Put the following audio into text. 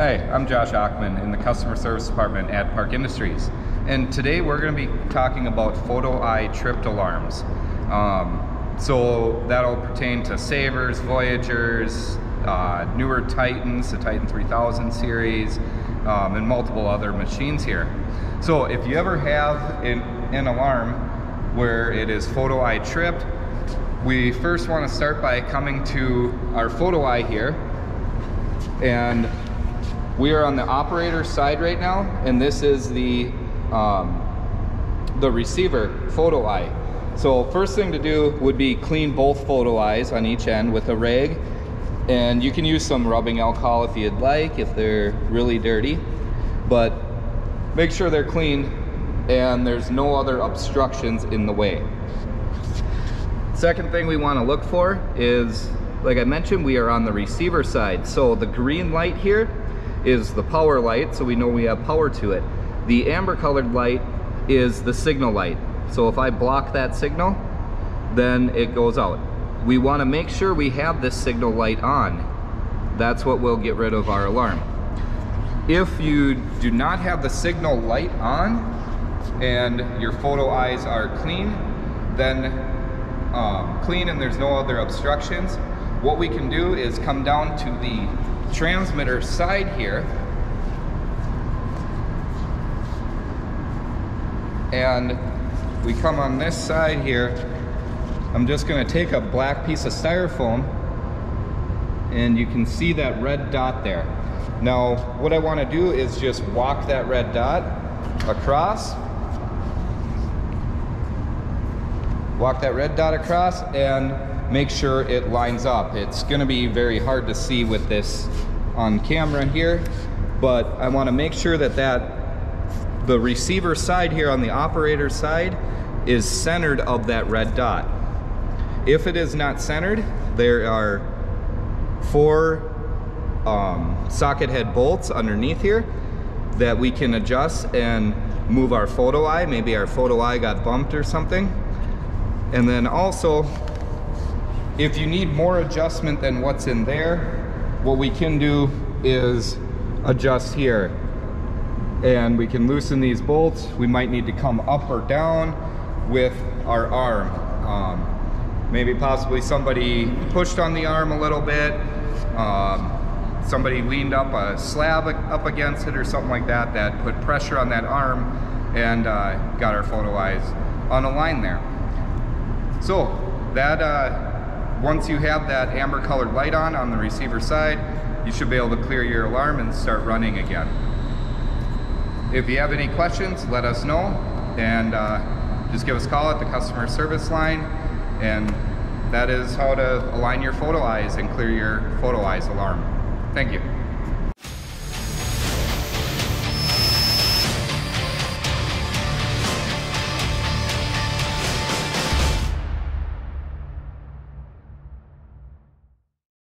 Hi, I'm Josh Ackman in the Customer Service Department at Park Industries, and today we're going to be talking about photo eye tripped alarms. So that'll pertain to Savers, Voyagers, newer Titans, the Titan 3000 series, and multiple other machines here. So if you ever have an alarm where it is photo eye tripped, we first want to start by coming to our photo eye here, and we are on the operator side right now, and this is the receiver photo eye. So first thing to do would be clean both photo eyes on each end with a rag, and you can use some rubbing alcohol if you'd like if they're really dirty, but make sure they're clean and there's no other obstructions in the way. Second thing we want to look for is, like I mentioned, we are on the receiver side, so the green light here is the power light, so we know we have power to it. The amber colored light is the signal light, so if I block that signal, then it goes out. We want to make sure we have this signal light on. That's what will get rid of our alarm. If you do not have the signal light on and your photo eyes are clean, then and there's no other obstructions, what we can do is come down to the transmitter side here, and we come on this side here. I'm just going to take a black piece of styrofoam, and you can see that red dot there. Now what I want to do is just walk that red dot across. Walk that red dot across and make sure it lines up. It's going to be very hard to see with this on camera here, but I want to make sure that the receiver side here on the operator side is centered of that red dot. If it is not centered, there are four socket head bolts underneath here that we can adjust and move our photo eye. Maybe our photo eye got bumped or something. And then also, if you need more adjustment than what's in there, what we can do is adjust here. And we can loosen these bolts. We might need to come up or down with our arm. Maybe possibly somebody pushed on the arm a little bit. Somebody leaned up a slab up against it or something like that, that put pressure on that arm and got our photo eyes on a line there. So that once you have that amber colored light on the receiver side, you should be able to clear your alarm and start running again. If you have any questions, let us know, and just give us a call at the customer service line, and that is how to align your photo eyes and clear your photo eyes alarm. Thank you.